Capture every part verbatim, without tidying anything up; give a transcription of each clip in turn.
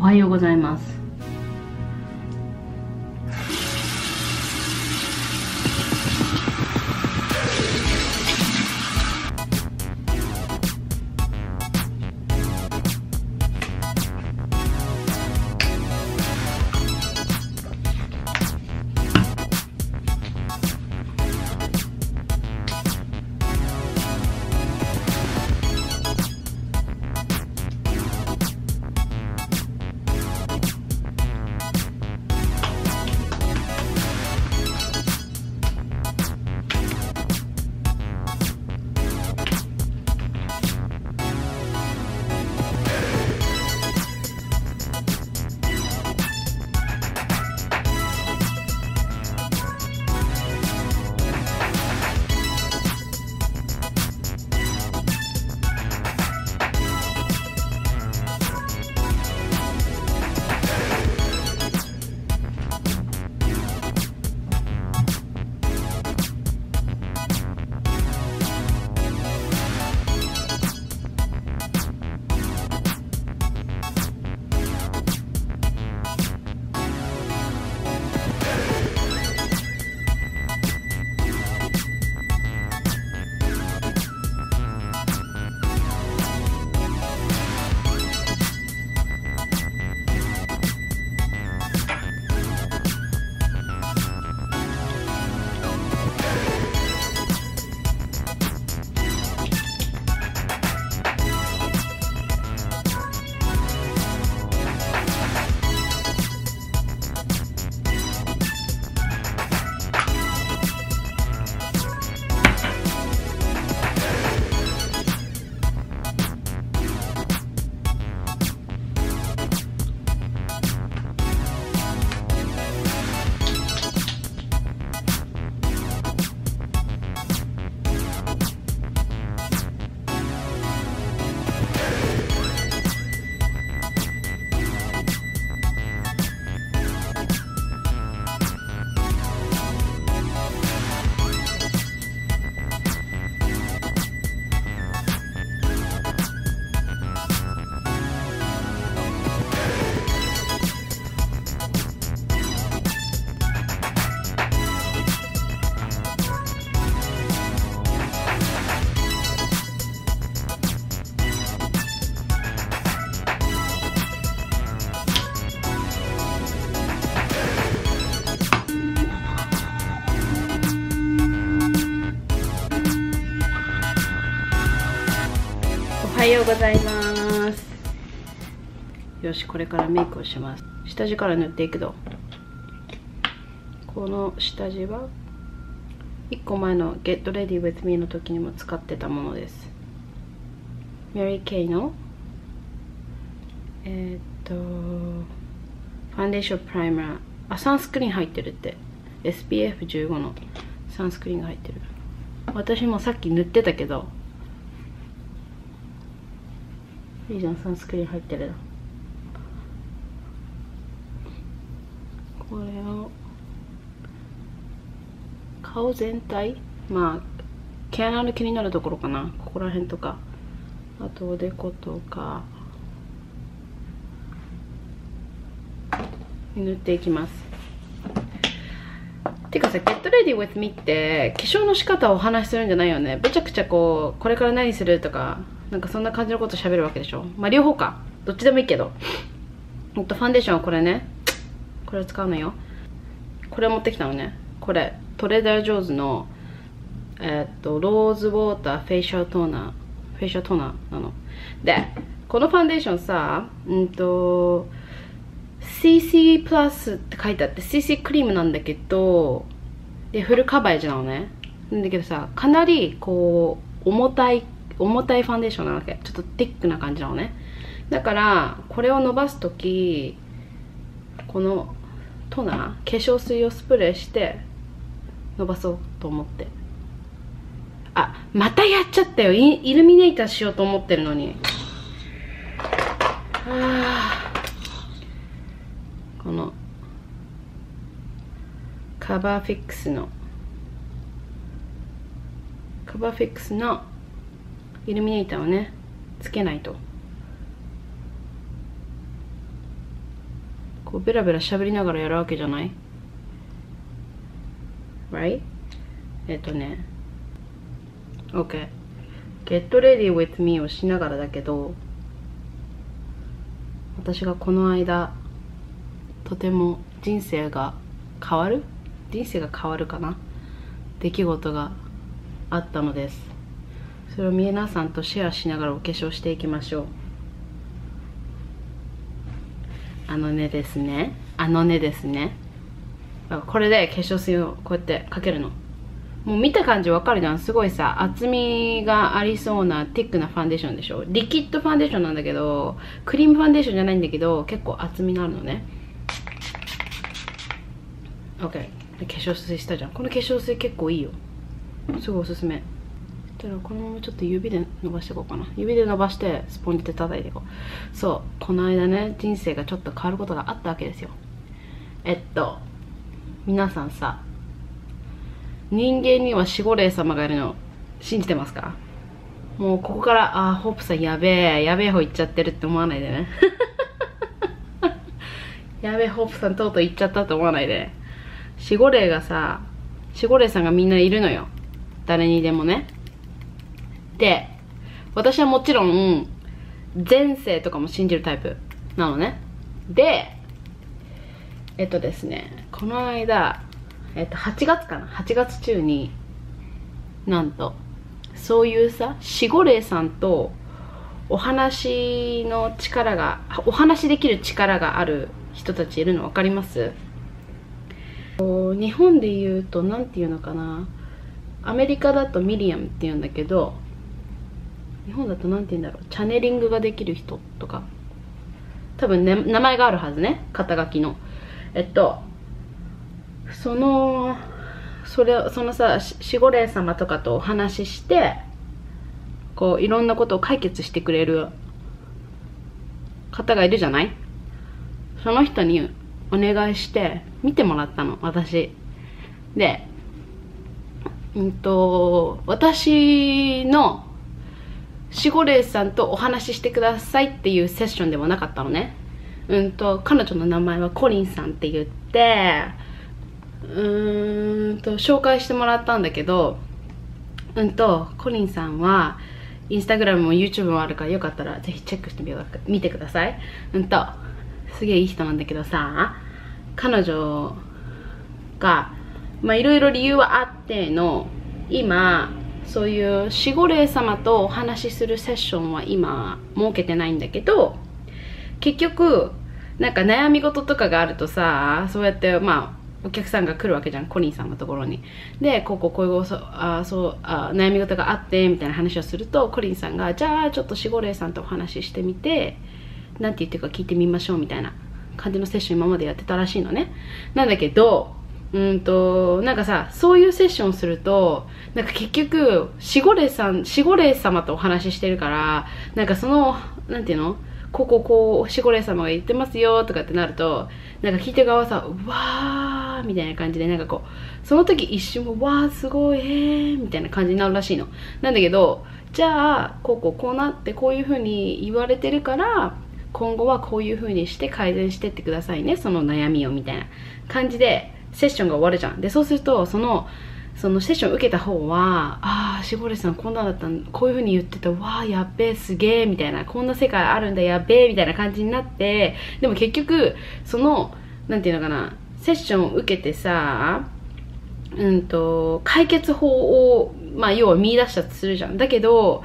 おはようございます。おはようございます。よし、これからメイクをします。下地から塗っていくぞ。この下地はいっこまえの Get Ready With Me の時にも使ってたものです。 Mary Kay のえー、っとファンデーションプライマー、あ、サンスクリーン入ってるって。 エスピーエフじゅうご のサンスクリーンが入ってる。私もさっき塗ってたけど、いいじゃん、サンスクリーン入ってる。これを顔全体、まあ毛穴の気になるところかな、ここら辺とか、あとおでことか塗っていきます。てかさ、Get Ready With Me って化粧の仕方をお話しするんじゃないよね。ぶちゃくちゃこう、これから何するとか、なんかそんな感じのこと喋るわけでしょ。まあ両方か、どっちでもいいけど。ほんとファンデーションはこれね、これを使うのよ。これ持ってきたのね。これトレーダー・ジョーズのえー、っとローズウォーターフェイシャルトーナー、フェイシャルトーナーなので、このファンデーションさ、うんと シーシー プラスって書いてあって シーシー クリームなんだけど、でフルカバーエージなのね。なんだけどさ、かなりこう重たい重たいファンデーションなわけ。ちょっとティックな感じなのね。だからこれを伸ばす時、このトナー、化粧水をスプレーして伸ばそうと思って。あ、またやっちゃったよ。 イ, イルミネーターしようと思ってるのに。あ、このカバーフィックスのカバーフィックスのイルミネーターをね、つけないと。こうベラベラしゃべりながらやるわけじゃない？ Right? えっとね OK Get ready with me をしながらだけど、私がこの間とても人生が変わる人生が変わるかな出来事があったのです。それを皆さんとシェアしながらお化粧していきましょう。あのねですねあのねですねこれで化粧水をこうやってかけるの。もう見た感じわかるじゃん。すごいさ、厚みがありそうなティックなファンデーションでしょ。リキッドファンデーションなんだけど、クリームファンデーションじゃないんだけど、結構厚みのあるのね。 OK 化粧水したじゃん。この化粧水結構いいよ、すごいおすすめ。だからこのままちょっと指で伸ばしていこうかな。指で伸ばしてスポンジで叩いていこう。そう、この間ね、人生がちょっと変わることがあったわけですよ。えっと皆さんさ、人間には守護霊様がいるの信じてますか？もうここからああホープさんやべえやべえ方行っちゃってるって思わないでねやべえホープさんとうとう行っちゃったと思わないで。守護霊がさ、守護霊さんがみんないるのよ、誰にでもね。で、私はもちろん前世とかも信じるタイプなのね。でえっとですねこの間、えっと、はちがつかな、はちがつ中になんとそういうさ、守護霊さんとお話の力がお話できる力がある人たちいるの分かります？日本で言うと何て言うのかな、アメリカだとミリアムって言うんだけど、日本だと何て言うんだろう、チャネリングができる人とか、多分、ね、名前があるはずね、肩書きの。えっとそのそれそのさ、守護霊様とかとお話しして、こういろんなことを解決してくれる方がいるじゃない。その人にお願いして見てもらったの、私で。うんと私の守護霊さんとお話ししてくださいっていうセッションではなかったのね。うんと彼女の名前はコリンさんって言って、うーんと紹介してもらったんだけど、うんとコリンさんはインスタグラムも YouTube もあるから、よかったらぜひチェックしてみよう見てください。うんとすげえいい人なんだけどさ、彼女がまあいろいろ理由はあっての、今そういう守護霊様とお話しするセッションは今設けてないんだけど、結局なんか悩み事とかがあるとさ、そうやってまあお客さんが来るわけじゃん、コリンさんのところに。でこうこうこういうあそうあ悩み事があってみたいな話をすると、コリンさんがじゃあちょっと守護霊さんとお話ししてみて何て言ってるか聞いてみましょうみたいな感じのセッション今までやってたらしいのね。なんだけどうんとなんかさ、そういうセッションをするとなんか結局守護霊さん守護霊様とお話ししてるから、なんかそのなんていうの、こうこうこう守護霊様が言ってますよとかってなると、なんか聞いてる側はさ、うわーみたいな感じで、なんかこうその時一瞬もわーすごいえーみたいな感じになるらしいの。なんだけどじゃあこうこうこうなってこういう風に言われてるから、今後はこういう風にして改善してってくださいね、その悩みをみたいな感じでセッションが終わるじゃん。でそうするとそのそのセッションを受けた方は、ああしぼれさんこんなだったん、こういう風に言ってた、わあやっべえすげえみたいな、こんな世界あるんだやっべえみたいな感じになって、でも結局そのなんていうのかな、セッションを受けてさ、うんと解決法をまあ要は見出したとするじゃん。だけど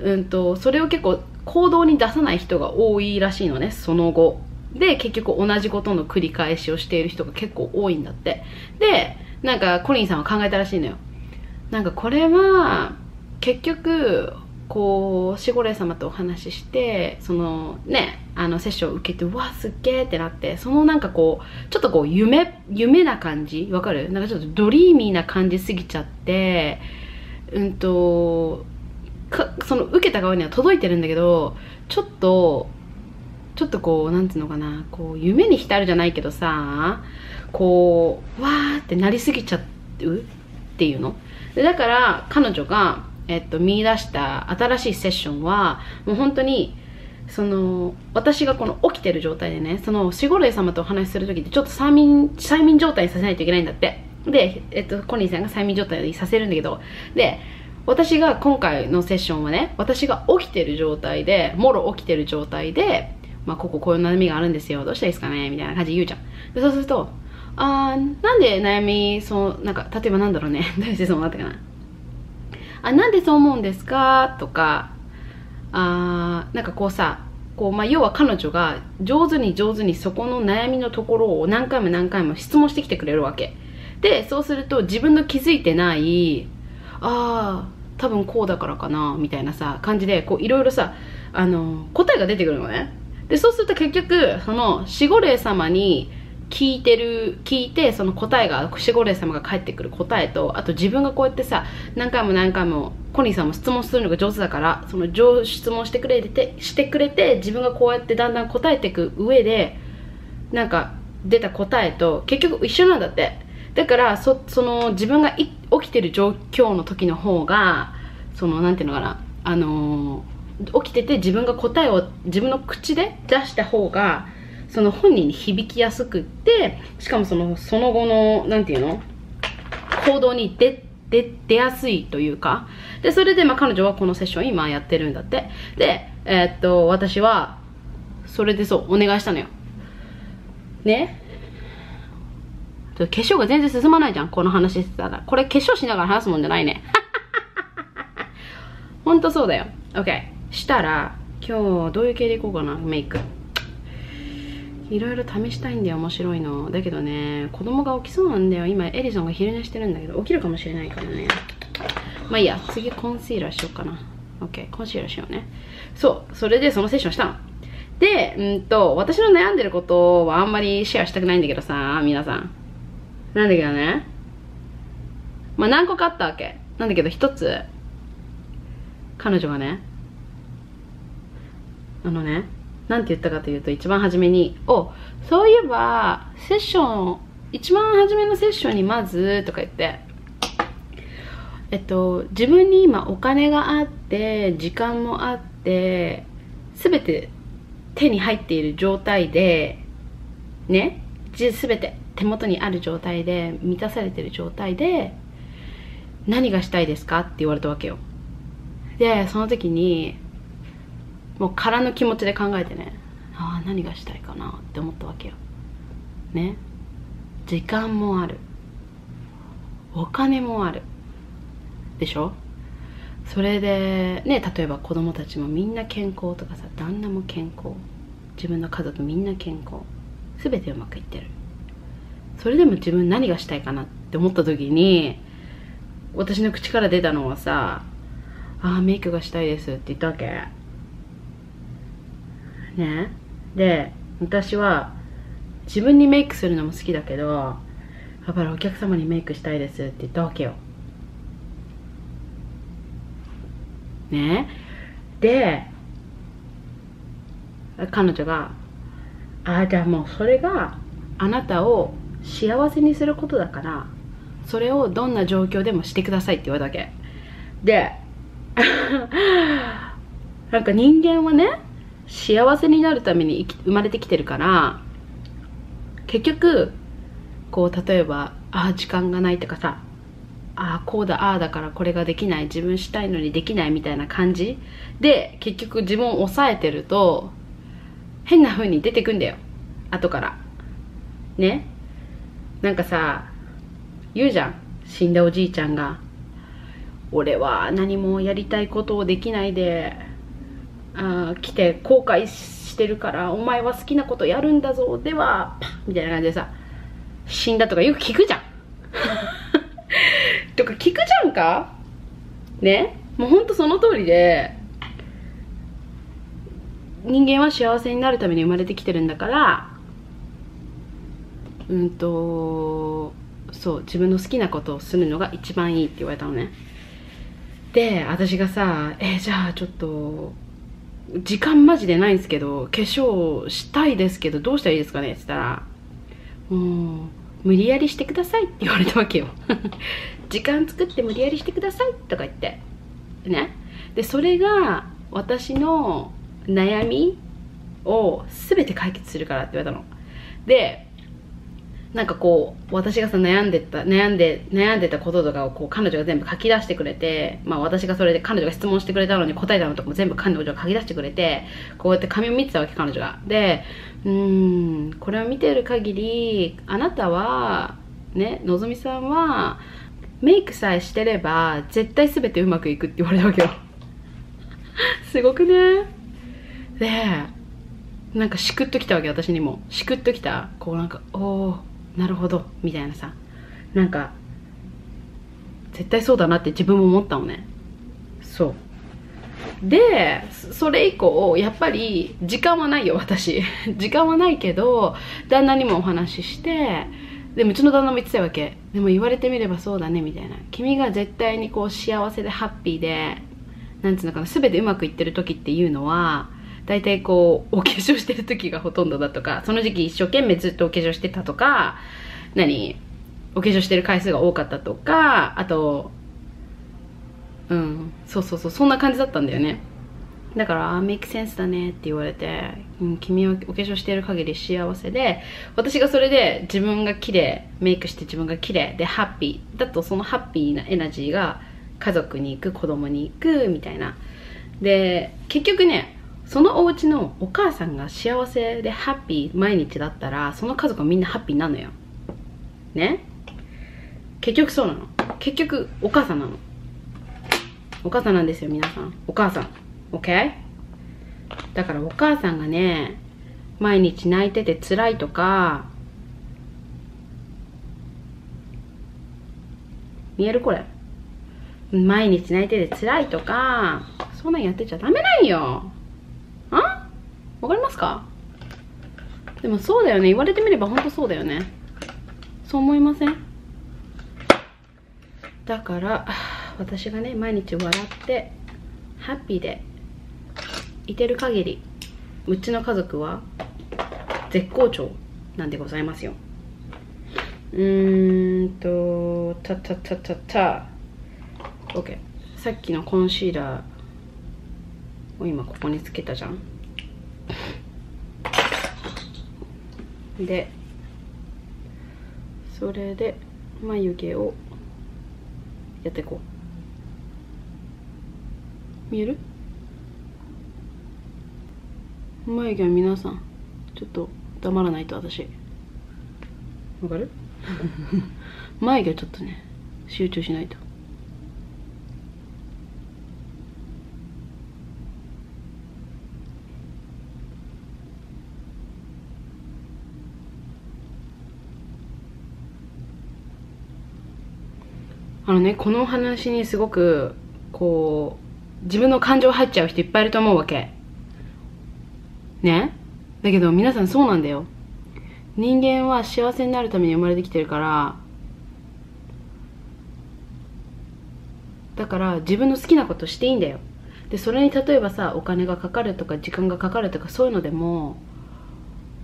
うんとそれを結構行動に出さない人が多いらしいのね、その後。で結局同じことの繰り返しをしている人が結構多いんだって。でなんかコリンさんは考えたらしいのよ。なんかこれは結局こう守護霊様とお話しして、そのねあのセッションを受けて、うわすっげーってなって、そのなんかこうちょっとこう夢夢な感じわかる、なんかちょっとドリーミーな感じすぎちゃって、うんとかその受けた側には届いてるんだけど、ちょっとちょっとこうなんていうのかな、こう夢に浸るじゃないけどさ、こうわーってなりすぎちゃうっていうので、だから彼女が、えっと、見出した新しいセッションはもう本当にその私がこの起きてる状態でね、そのしごろえ様とお話しする時ってちょっと催眠催眠状態にさせないといけないんだって。で、えっと、コニーさんが催眠状態にさせるんだけど、で私が今回のセッションはね、私が起きてる状態で、もろ起きてる状態で、まあ、こここういう悩みがあるんですよ、どうしたらいいですかねみたいな感じで言うじゃん。でそうすると、あーなんで悩み、そうなんか例えばなんだろうね大してそうなったかな、あなんでそう思うんですかとか、あーなんかこうさこう、まあ、要は彼女が上手に上手にそこの悩みのところを何回も何回も質問してきてくれるわけで、そうすると自分の気づいてない、あー多分こうだからかなみたいなさ感じでこういろいろさ、あの答えが出てくるのね。でそうすると結局そのしごれい様に聞いてる聞いてその答えが、しごれい様が返ってくる答えと、あと自分がこうやってさ何回も何回もコニーさんも質問するのが上手だから、その質問してくれてしてくれて自分がこうやってだんだん答えていく上でなんか出た答えと結局一緒なんだって。だからそ、その自分が起きてる状況の時の方がそのなんていうのかな、あのー、起きてて自分が答えを自分の口で出した方がその本人に響きやすくって、しかもその、その後のなんていうの行動に出出出やすいというか。でそれでまあ彼女はこのセッション今やってるんだって。で、えー、っと私はそれでそうお願いしたのよね。化粧が全然進まないじゃんこの話してたら。これ化粧しながら話すもんじゃないねほんとそうだよ。 OK したら今日どういう系でいこうかな。メイクいろいろ試したいんだよ、面白いのだけどね、子供が起きそうなんだよ。今エリソンが昼寝してるんだけど起きるかもしれないからね。まあいいや、次コンシーラーしようかな。 OK コンシーラーしようね。そうそれでそのセッションしたので、うんと私の悩んでることはあんまりシェアしたくないんだけどさ皆さん、なんだけどね、まあ何個かあったわけなんだけど、一つ彼女がね、あのねなんて言ったかというと、一番初めに「おそういえばセッション一番初めのセッションにまず」とか言って「えっと自分に今お金があって時間もあって全て手に入っている状態でね、全て」手元にある状態で満たされてる状態で何がしたいですかって言われたわけよ。でその時にもう空の気持ちで考えてね、ああ何がしたいかなって思ったわけよね。時間もある、お金もあるでしょ。それでね、例えば子供たちもみんな健康とかさ、旦那も健康、自分の家族みんな健康、全てうまくいってる。それでも自分何がしたいかなって思った時に私の口から出たのはさ「ああメイクがしたいです」って言ったわけね。で私は自分にメイクするのも好きだけど、やっぱりお客様にメイクしたいですって言ったわけよね。で彼女が「ああじゃあもうそれがあなたを幸せにすることだから、それをどんな状況でもしてください」って言われたわけでなんか人間はね幸せになるために生まれてきてるから、結局こう例えば「ああ時間がない」とかさ「ああこうだああだからこれができない、自分したいのにできない」みたいな感じで結局自分を抑えてると変な風に出てくんだよ後からね。なんかさ言うじゃん、死んだおじいちゃんが「俺は何もやりたいことをできないであ来て後悔してるから、お前は好きなことやるんだぞではパン」みたいな感じでさ死んだとかよく聞くじゃんとか聞くじゃんかね。もうほんとその通りで、人間は幸せになるために生まれてきてるんだから、うんとそう自分の好きなことをするのが一番いいって言われたのね。で私がさ「えじゃあちょっと時間マジでないんですけど化粧したいですけどどうしたらいいですかね」って言ったら「もう無理やりしてください」って言われたわけよ時間作って無理やりしてくださいとか言ってね。でそれが私の悩みを全て解決するからって言われたの。でなんかこう私がさ悩んでた悩んで悩んでたこととかをこう彼女が全部書き出してくれて、まあ、私がそれで彼女が質問してくれたのに答えたのとかも全部彼女が書き出してくれて、こうやって紙を見てたわけ彼女が。でうーんこれを見てる限りあなたはねのぞみさんはメイクさえしてれば絶対全てうまくいくって言われたわけよ。すごくね。でなんかしくっときたわけ私にも。しくっときたこうなんかおーなるほどみたいなさ、なんか絶対そうだなって自分も思ったのね。そうでそれ以降やっぱり時間はないよ私。時間はないけど旦那にもお話しして、でもうちの旦那も言ってたわけ。でも言われてみればそうだねみたいな。君が絶対にこう幸せでハッピーでなんつうのかな、全てうまくいってる時っていうのは大体こうお化粧してる時がほとんどだとか、その時期一生懸命ずっとお化粧してたとか、何お化粧してる回数が多かったとか、あとうんそうそうそうそんな感じだったんだよね。だからあメイクセンスだねって言われて、うん、君はお化粧してる限り幸せで、私がそれで自分が綺麗メイクして自分が綺麗でハッピーだと、そのハッピーなエナジーが家族に行く子供に行くみたいな。で結局ねそのお家のお母さんが幸せでハッピー毎日だったら、その家族はみんなハッピーなのよね。結局そうなの。結局お母さんなの。お母さんなんですよ皆さん。お母さん OK。 だからお母さんがね毎日泣いてて辛いとか、見えるこれ、毎日泣いてて辛いとかそんなんやってちゃダメなんよ。あわかりますか。でもそうだよね、言われてみれば本当そうだよね。そう思いません？だから私がね毎日笑ってハッピーでいてる限りうちの家族は絶好調なんでございますよ。うーんとたたたたた OK。 さっきのコンシーラー今ここにつけたじゃん。でそれで眉毛をやっていこう。見える眉毛は皆さんちょっと黙らないと私わかる眉毛ちょっとね集中しないと。あのね、このお話にすごくこう自分の感情入っちゃう人いっぱいいると思うわけね。だけど皆さんそうなんだよ。人間は幸せになるために生まれてきてるから、だから自分の好きなことしていいんだよ。でそれに例えばさお金がかかるとか時間がかかるとかそういうのでも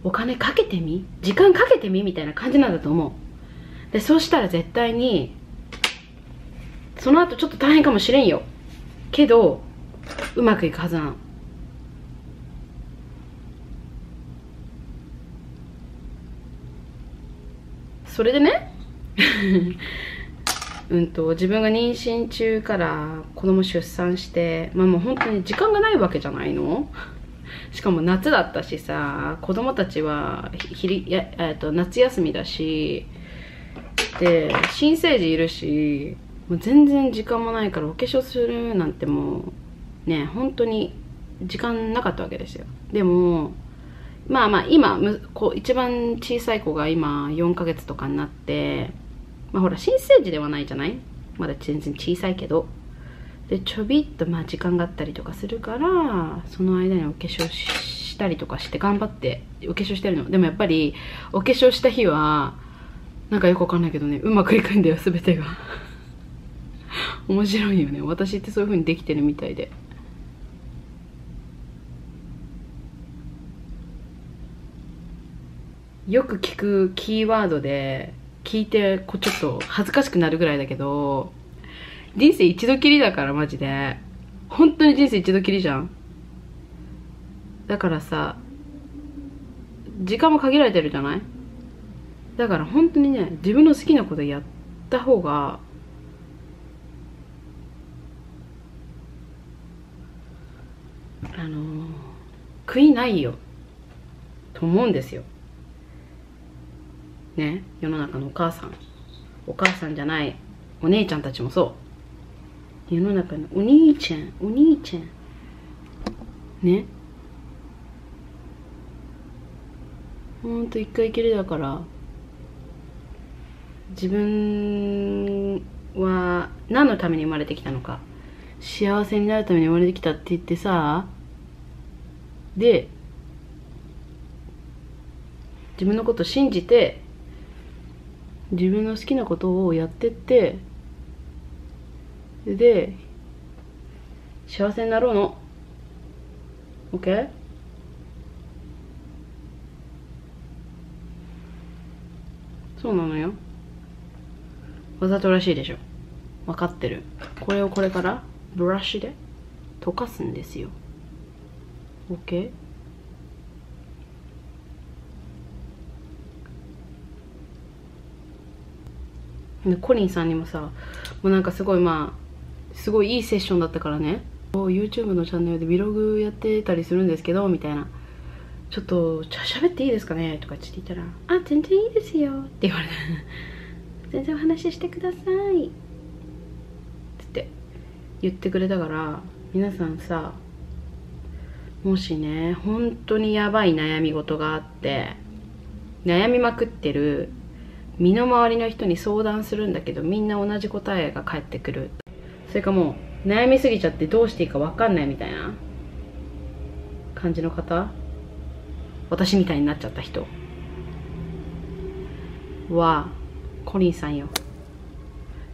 お金かけてみ時間かけてみみたいな感じなんだと思う。でそうしたら絶対にその後ちょっと大変かもしれんよけどうまくいくはずなの。それでねうんと自分が妊娠中から子供出産して、まあ、もう本当に時間がないわけじゃないの。しかも夏だったしさ子供たちはひりや、えっと、夏休みだしで新生児いるし。もう全然時間もないからお化粧するなんてもうね本当に時間なかったわけですよ。でもまあまあ今こう一番小さい子が今よんかげつとかになって、まあ、ほら新生児ではないじゃない、まだ全然小さいけど。でちょびっとまあ時間があったりとかするからその間にお化粧したりとかして頑張ってお化粧してるの。でもやっぱりお化粧した日はなんかよくわかんないけどねうまくいくんだよ全てが。面白いよね私ってそういう風にできてるみたいで。よく聞くキーワードで聞いてこうちょっと恥ずかしくなるぐらいだけど人生一度きりだからマジで本当に人生一度きりじゃん。だからさ、時間も限られてるじゃない。だから本当にね、自分の好きなことやった方があの悔いないよと思うんですよね。世の中のお母さん、お母さんじゃないお姉ちゃんたちもそう。世の中のお兄ちゃん、お兄ちゃんね、ほんと一回きりだから、自分は何のために生まれてきたのか、幸せになるために生まれてきたって言ってさ、で自分のこと信じて自分の好きなことをやってって、で幸せになろうの。 OK？ そうなのよ。わざとらしいでしょ。分かってる。これをこれからブラシで溶かすんですよ。 OK？コリンさんにもさ、もうなんかすごい、まあすごいいいセッションだったからね、 YouTube のチャンネルでビログやってたりするんですけどみたいな、ちょっと喋っていいですかねとかちょっと言ったら、あ全然いいですよって言われた全然お話ししてくださいって言ってくれたから、皆さんさ、もしね本当にやばい悩み事があって悩みまくってる身の回りの人に相談するんだけど、みんな同じ答えが返ってくる。それかもう悩みすぎちゃってどうしていいか分かんないみたいな感じの方、私みたいになっちゃった人はコリンさんよ。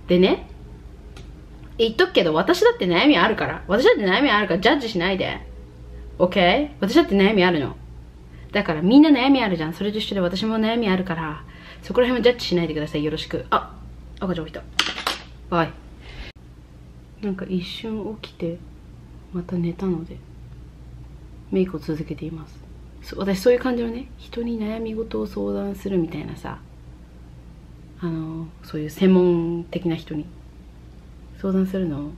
でね、言っとくけど、私だって悩みあるから、私だって悩みあるからジャッジしないで OK？ 私だって悩みあるのだから、みんな悩みあるじゃん。それと一緒で私も悩みあるから、そこら辺もジャッジしないでください。よろしく。あ、赤ちゃん起きた。バイ。なんか一瞬起きて、また寝たので、メイクを続けています。そ私そういう感じのね、人に悩み事を相談するみたいなさ、あの、そういう専門的な人に相談するの、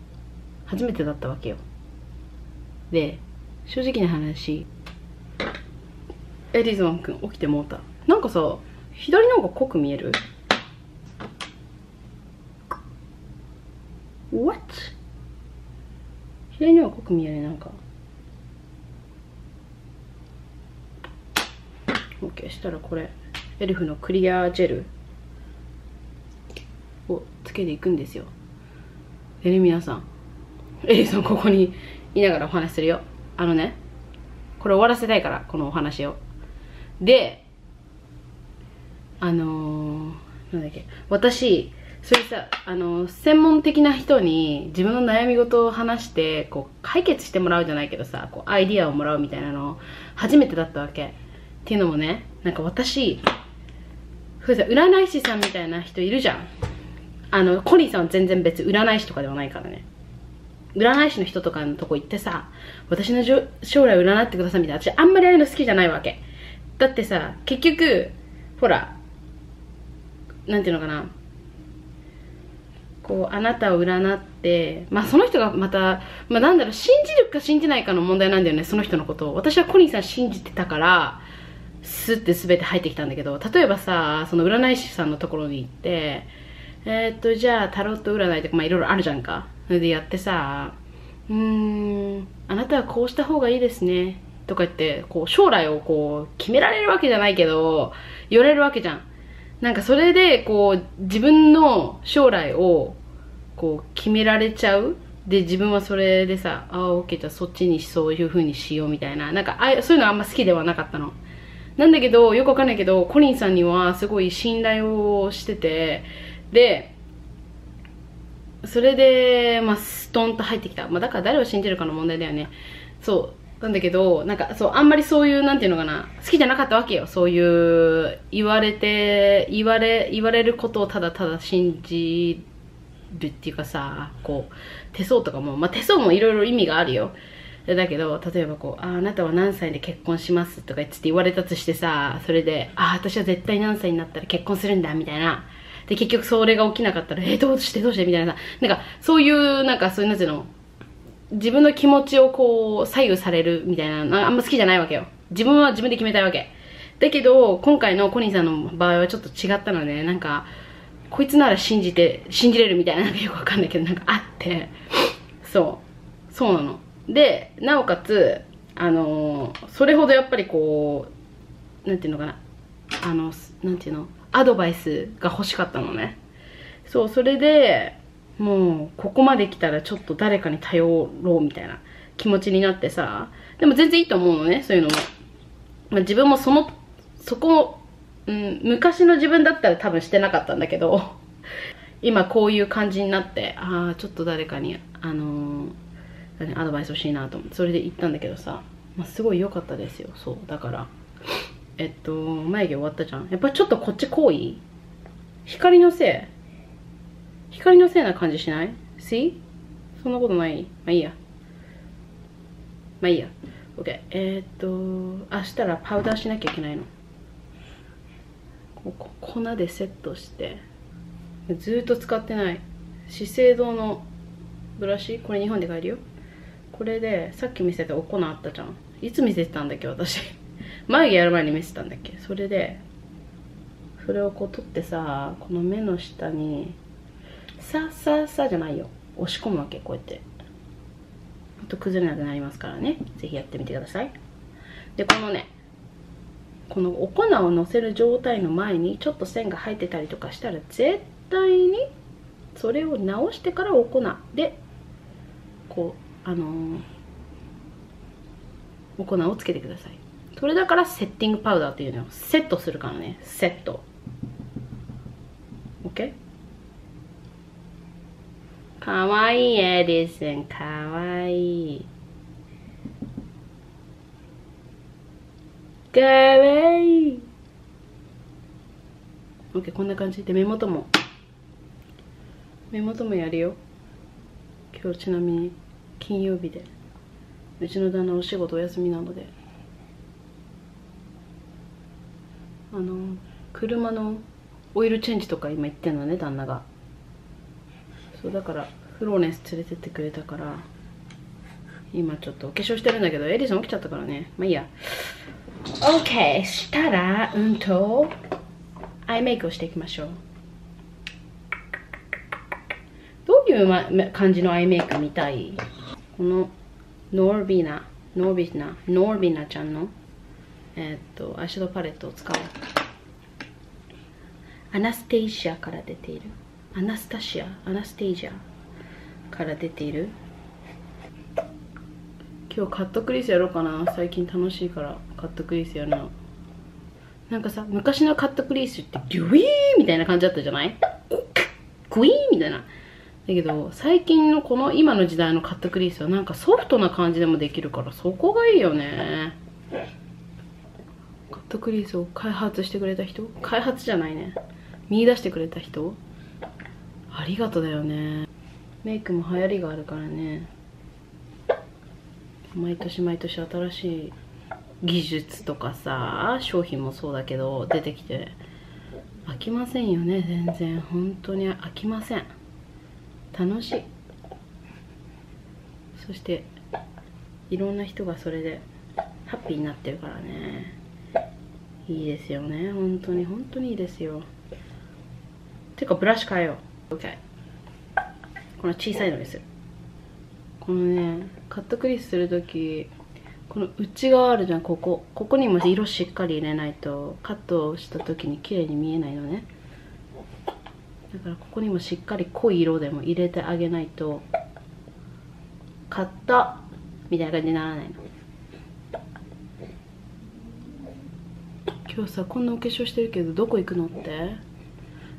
初めてだったわけよ。で、正直な話、エディソン君起きてもうた。なんかさ、左の方が濃く見える？ What？ 左の方が濃く見える、なんか。OK、したらこれ、エルフのクリアジェルをつけていくんですよ。でね、皆さん、エリソンここにいながらお話しするよ。あのね、これ終わらせたいから、このお話を。で、あのー、なんだっけ、私それさ、あのー、専門的な人に自分の悩み事を話してこう解決してもらうじゃないけどさ、こうアイディアをもらうみたいなの初めてだったわけ。っていうのもね、なんか私そうさ、占い師さんみたいな人いるじゃん。あのコリンさんは全然別に占い師とかではないからね。占い師の人とかのとこ行ってさ、私の将来占ってくださいみたいな、私あんまりああいうの好きじゃないわけ。だってさ、結局ほら、なんていうのかな、こうあなたを占って、まあその人がまた、まあ、なんだろう、信じるか信じないかの問題なんだよね、その人のことを。私はコリンさん信じてたからスッて全て入ってきたんだけど、例えばさ、その占い師さんのところに行ってえー、っとじゃあタロット占いとか、まあいろいろあるじゃんか。それでやってさ、うーんあなたはこうした方がいいですねとか言って、こう将来をこう決められるわけじゃないけど言われるわけじゃん。なんかそれでこう自分の将来をこう決められちゃう。で自分はそれでさ、ああ OK じゃあそっちにそういう風にしようみたいな、なんかあそういうのあんま好きではなかったの。なんだけど、よくわかんないけどコリンさんにはすごい信頼をしてて、でそれでまあストンと入ってきた。まあだから誰を信じるかの問題だよね。そうなんだけど、なんかそう、あんまりそういう、なんていうのかな、好きじゃなかったわけよ。そういう言われて言われ言われることをただただ信じるっていうかさ、こう手相とかも、まあ手相もいろいろ意味があるよ。だけど例えばこう あ, あなたは何歳で結婚しますとかつって言われたとしてさ、それであ私は絶対何歳になったら結婚するんだみたいな、で結局それが起きなかったらえー、どうしてどうしてみたいなさ、なんかそういうなんかそういうなんていうの自分の気持ちをこう左右されるみたいなあんま好きじゃないわけよ。自分は自分で決めたいわけだけど今回のコニーさんの場合はちょっと違ったのね。なんかこいつなら信じて信じれるみたいな、なんかよくわかんないけどなんかあってそうそうなので、なおかつあのー、それほどやっぱりこうなんていうのかなあのなんていうのアドバイスが欲しかったのね。そうそれでもうここまで来たらちょっと誰かに頼ろうみたいな気持ちになってさ、でも全然いいと思うのねそういうのも、まあ、自分もそのそこ、うん、昔の自分だったら多分してなかったんだけど今こういう感じになってああちょっと誰かにあのー、アドバイス欲しいなと思ってそれで行ったんだけどさ、まあ、すごい良かったですよ。そうだからえっと眉毛終わったじゃん。やっぱりちょっとこっち好意光のせい光のせいな感じしない？ See？ そんなことない。まあいいやまあいいや OK。 えっとあしたらパウダーしなきゃいけないの。ここ粉でセットしてずーっと使ってない資生堂のブラシ、これ日本で買えるよ。これでさっき見せたお粉あったじゃん。いつ見せてたんだっけ私眉毛やる前に見せたんだっけ。それでそれをこう取ってさこの目の下にさあさあさあじゃないよ押し込むわけ。こうやってほんと崩れなくなりますからね。ぜひやってみてください。でこのねこのお粉をのせる状態の前にちょっと線が入ってたりとかしたら絶対にそれを直してからお粉でこうあのー、お粉をつけてください。それだからセッティングパウダーっていうのをセットするからね。セット OK。 かわいいエディソンかわいいかわいい OK。 こんな感じで目元も目元もやるよ。今日ちなみに金曜日でうちの旦那お仕事お休みなのであの車のオイルチェンジとか今行ってんのね旦那が。そうだからフローレンス連れてってくれたから今ちょっとお化粧してるんだけどエディソン起きちゃったからね。まあいいや OK。 したらうんとアイメイクをしていきましょう。どういう、ま、感じのアイメイク見たい？このノービナノービナノービナちゃんのえっとアイシャドウパレットを使う。アナステイシアから出ているアナスタシアアナステイジアから出ている。今日カットクリスやろうかな。最近楽しいからカットクリスやるの。なんかさ昔のカットクリスってギュイーみたいな感じだったじゃない？グイーみたいな。だけど最近のこの今の時代のカットクリスはなんかソフトな感じでもできるからそこがいいよね。カットクリースを開発してくれた人開発じゃないね見出してくれた人ありがとうだよね。メイクも流行りがあるからね毎年毎年新しい技術とかさ商品もそうだけど出てきて飽きませんよね。全然本当に飽きません。楽しい。そしていろんな人がそれでハッピーになってるからねいいですよね。本当に本当にいいですよ。てかブラシ変えよう。 OK。 この小さいのにする。このねカットクリスする時この内側あるじゃんここここにも色しっかり入れないとカットした時に綺麗に見えないのね。だからここにもしっかり濃い色でも入れてあげないとカットみたいな感じにならないの。今日さこんなお化粧してるけどどこ行くのって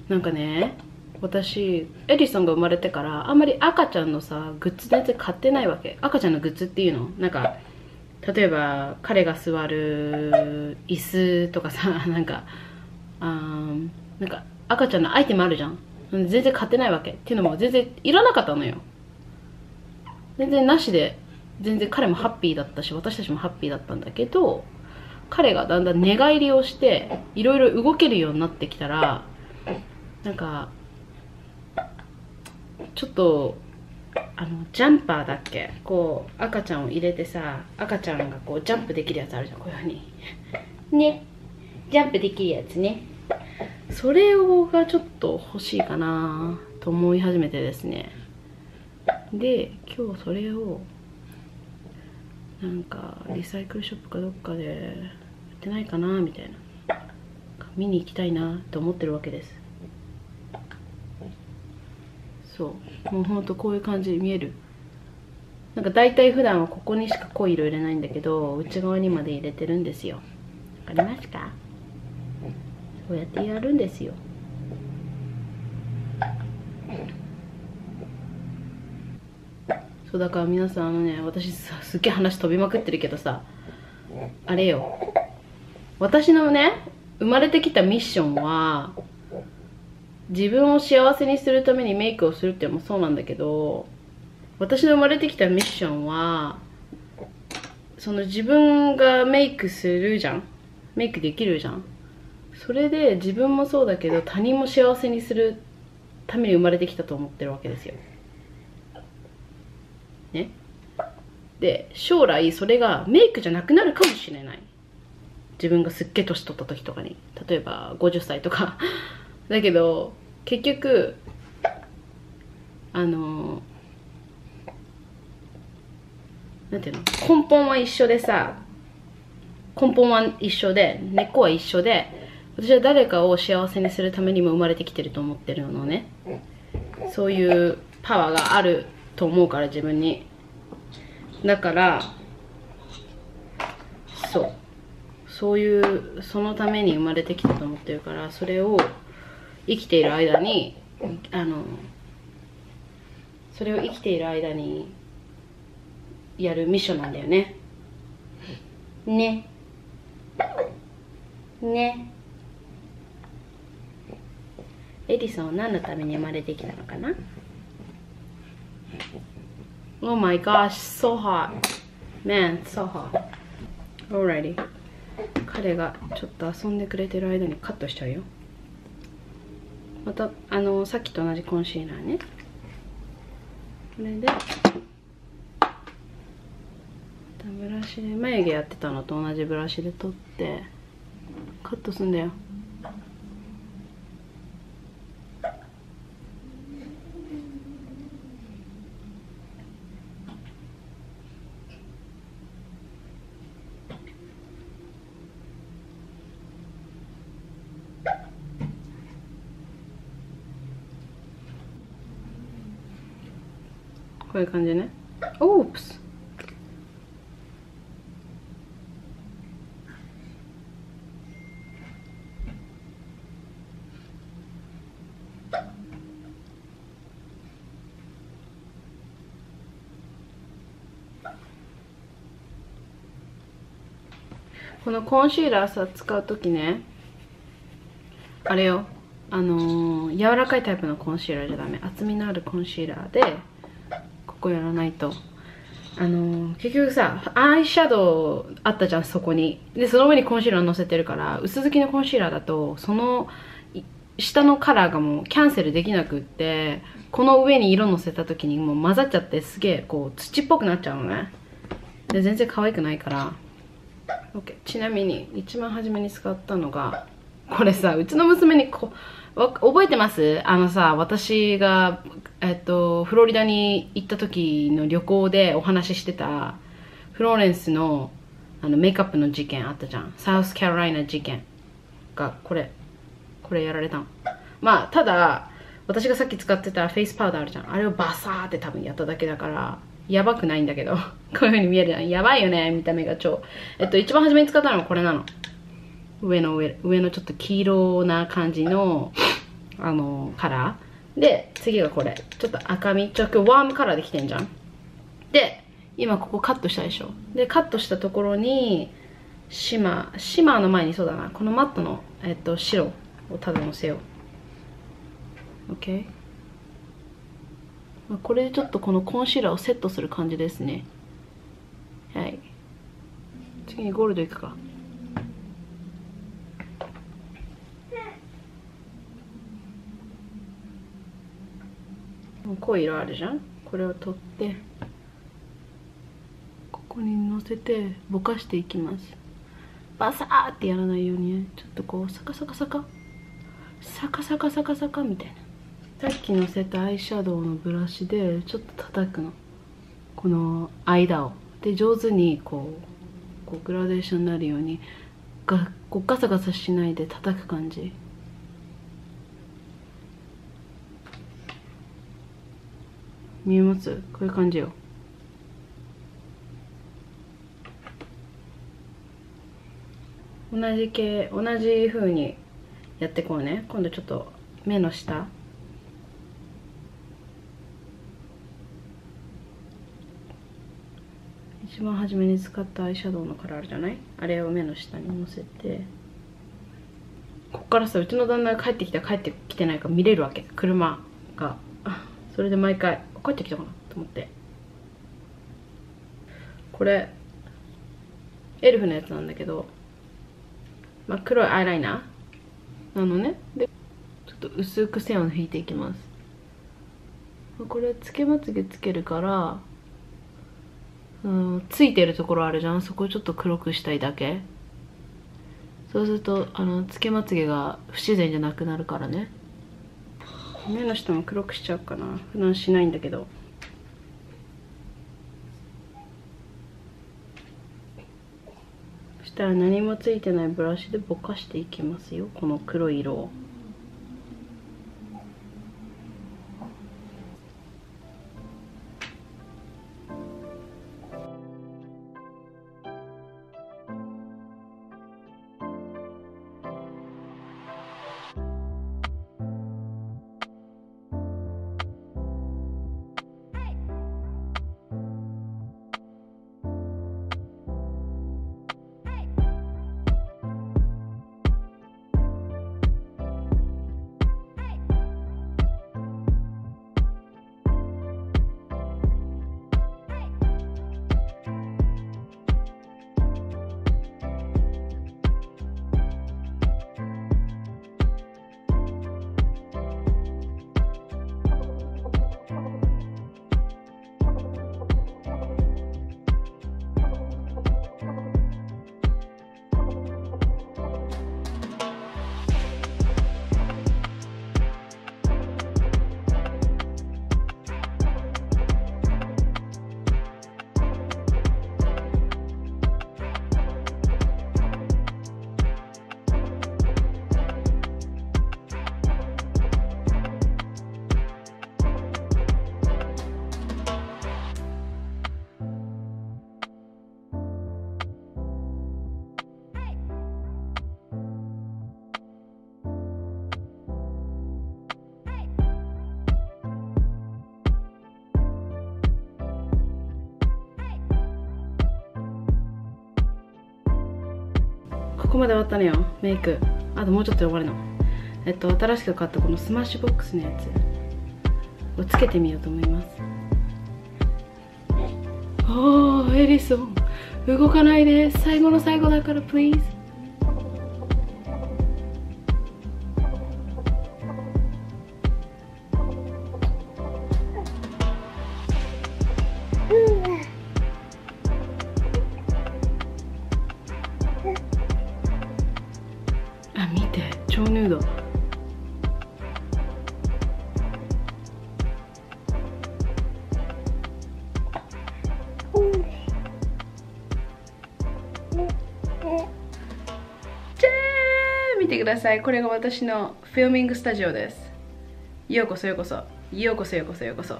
なんかね私エディソンが生まれてからあんまり赤ちゃんのさグッズ全然買ってないわけ。赤ちゃんのグッズっていうのなんか例えば彼が座る椅子とかさなんかあーなんか赤ちゃんのアイテムあるじゃん全然買ってないわけ。っていうのも全然いらなかったのよ。全然なしで全然彼もハッピーだったし、私たちもハッピーだったんだけど、彼がだんだん寝返りをしていろいろ動けるようになってきたら、なんかちょっとあのジャンパーだっけ、こう赤ちゃんを入れてさ、赤ちゃんがこうジャンプできるやつあるじゃん、こういうふうにね、ジャンプできるやつね。それがちょっと欲しいかなと思い始めてですね。で今日それをなんかリサイクルショップかどっかで売ってないかなみたいな、見に行きたいなと思ってるわけです。そう、もうほんとこういう感じ見える。なんか大体普段はここにしか濃い色入れないんだけど、内側にまで入れてるんですよ。わかりますか？こうやってやるんですよ。そうだから皆さん、あのね、私さ、すっげえ話飛びまくってるけどさ、あれよ、私のね生まれてきたミッションは自分を幸せにするためにメイクをするっていうのもそうなんだけど、私の生まれてきたミッションはその自分がメイクするじゃん、メイクできるじゃん。それで自分もそうだけど他人も幸せにするために生まれてきたと思ってるわけですよ。ね、で将来それがメイクじゃなくなるかもしれない、自分がすっげえ年取った時とかに、例えばごじゅっさいとかだけど結局あのなんていうの、根本は一緒でさ、根本は一緒で根っこは一緒で、私は誰かを幸せにするためにも生まれてきてると思ってるのね。そういうパワーがあると思うから自分に。だからそうそういうそのために生まれてきたと思ってるから、それを生きている間にあのそれを生きている間にやるミッションなんだよね。ねねエリさんは何のために生まれてきたのかな。Oh my gosh, so hot. Man, so hot. Alrighty. 彼がちょっと遊んでくれてる間にカットしちゃうよ。また、あの、さっきと同じコンシーラーね。これで、ブラシで、眉毛やってたのと同じブラシで取って、カットすんだよ。こういう感じね。オープス。このコンシーラーさ、使う時ね、あれよ、あのー、柔らかいタイプのコンシーラーじゃダメ。厚みのあるコンシーラーでこうやらないと、あのー、結局さ、アイシャドウあったじゃん、そこに。でその上にコンシーラーのせてるから、薄付きのコンシーラーだとその下のカラーがもうキャンセルできなくって、この上に色のせた時にもう混ざっちゃって、すげえこう土っぽくなっちゃうのね。で全然可愛くないから OK。 ちなみに一番初めに使ったのがこれさ、うちの娘にこ覚えてます？あのさ、私がえっと、フロリダに行った時の旅行でお話ししてたフローレンス の, あのメイクアップの事件あったじゃん。サウスカロライナ事件がこれこれやられたの。まあただ私がさっき使ってたフェイスパウダーあるじゃん、あれをバサーって多分やっただけだからやばくないんだけどこういう風に見えるじゃん、やばいよね見た目が超。えっと一番初めに使ったのはこれなの。上の上上のちょっと黄色な感じのあのカラーで、次がこれちょっと赤み、ちょっとワームカラーできてんじゃん。で今ここカットしたでしょ。でカットしたところにシマー、シマーの前にそうだな、このマットの、えっと、白をただのせよう。 OK、 これでちょっとこのコンシーラーをセットする感じですね。はい。次にゴールドいくか。濃い色あるじゃん。これを取ってここにのせてぼかしていきます。バサーってやらないように、ちょっとこうサカサカサカサカサカサカサカみたいな。さっきのせたアイシャドウのブラシでちょっと叩くの、この間を。で、上手にこう、こうグラデーションになるようにがこうガサガサしないで叩く感じ。見えます？こういう感じよ。同じ系、同じ風にやってこうね。今度ちょっと目の下、一番初めに使ったアイシャドウのカラーあるじゃない、あれを目の下にのせて。こっからさ、うちの旦那が帰ってきた帰ってきてないか見れるわけ、車が。それで毎回帰ってきたかなと思って、これエルフのやつなんだけど、まあ、黒いアイライナーなのね。でちょっと薄く線を引いていきます。これつけまつげつけるから、うん、ついてるところあるじゃん、そこをちょっと黒くしたいだけ。そうするとあのつけまつげが不自然じゃなくなるからね。目の下も黒くしちゃうかな、普段しないんだけど。そしたら何もついてないブラシでぼかしていきますよ、この黒い色を。ここまで終わったのよ、メイク。あともうちょっとで終わるの。えっと新しく買ったこのスマッシュボックスのやつをつけてみようと思います。おー、エリソン動かないで、最後の最後だからプリーズ。ください。これが私のフィルミングスタジオです。ようこそようこそようこそようこそようこそ。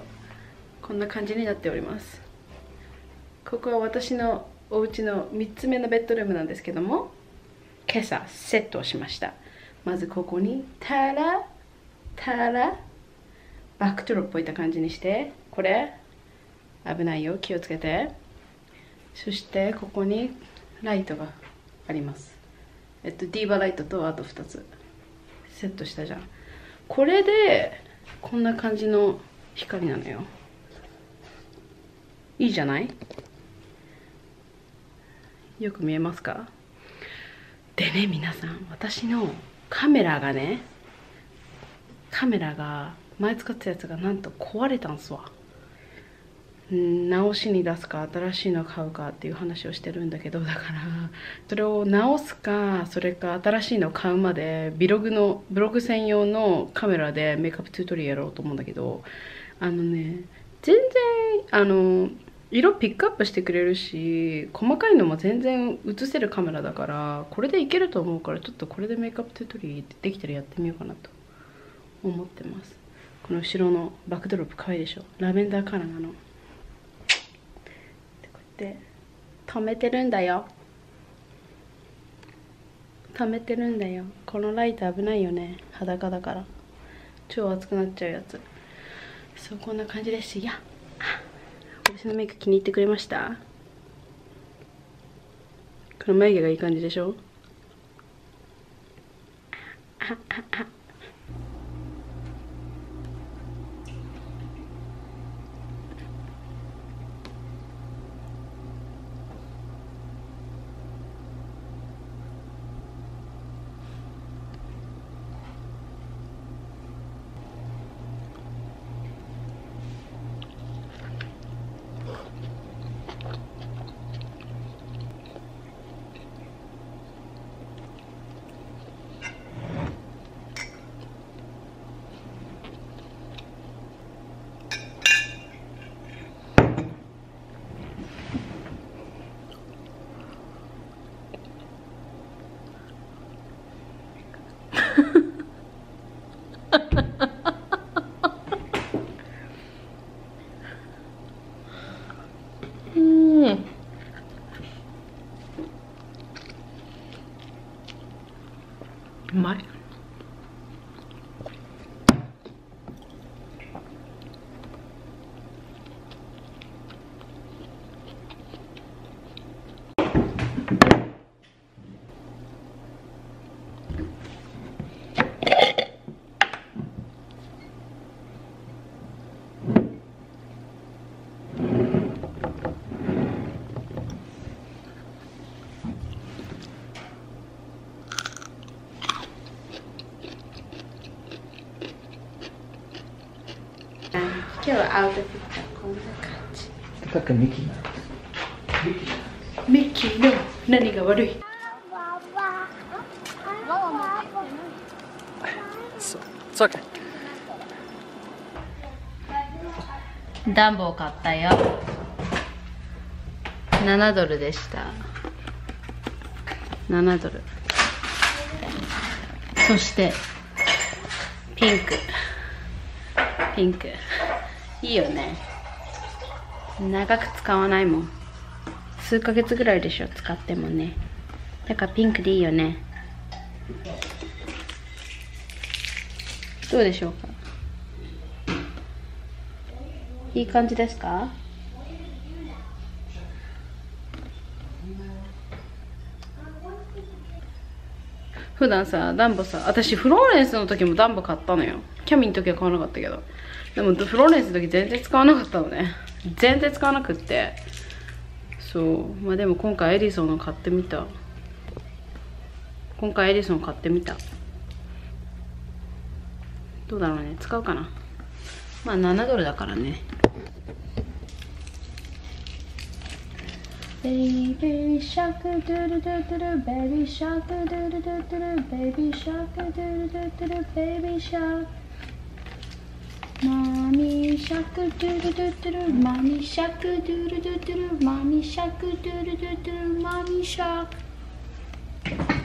こんな感じになっております。ここは私のお家のみっつめのベッドルームなんですけども、今朝セットをしました。まずここにタラタラバックトゥロップを置いた感じにして、これ危ないよ、気をつけて。そしてここにライトがあります。えっと、ディーバライトとあとふたつセットしたじゃん。これでこんな感じの光なのよ。いいじゃない？よく見えますか？でね、皆さん、私のカメラがね、カメラが前使ってたやつがなんと壊れたんすわ。直しに出すか新しいの買うかっていう話をしてるんだけど、だからそれを直すか、それか新しいの買うまでブログのブログ専用のカメラでメイクアップチュートリアルやろうと思うんだけど、あのね、全然あの色ピックアップしてくれるし、細かいのも全然映せるカメラだから、これでいけると思うから、ちょっとこれでメイクアップチュートリアルできたらやってみようかなと思ってます。この後ろのバックドロップ可愛いでしょ、ラベンダーカラーなの。で止めてるんだよ、止めてるんだよ。このライト危ないよね、裸だから超熱くなっちゃうやつ。そう、こんな感じです。いや、私のメイク気に入ってくれました？この眉毛がいい感じでしょ。あああ、うまい。今日はアウトピッチャーこんな感じ。だってミキなんです。ミキの何が悪い？そうか。暖房買ったよ。ななドルでした。ななドル。そしてピンクピンクいいよね。長く使わないもん。数ヶ月ぐらいでしょ、使ってもね。だからピンクでいいよね。どうでしょうか？いい感じですか？普段さ、ダンボさ、私フローレンスの時もダンボ買ったのよ。キャミの時は買わなかったけど、でもフローレンスの時全然使わなかったのね。全然使わなくって、そうまあでも今回エディソンの買ってみた。今回エディソン買ってみた。どうだろうね、使うかな。まあななドルだからね。ベイビーシャークドゥルドゥドゥル、ベイビーシャークドゥルドゥドゥル、ベイビーシャークドゥルドゥドゥル、ベイビーシャーク、マミーシャークドゥルドゥドゥル、マミーシャークドゥルドゥドゥル、マミーシャークドゥルドゥドゥル、マミーシャーク。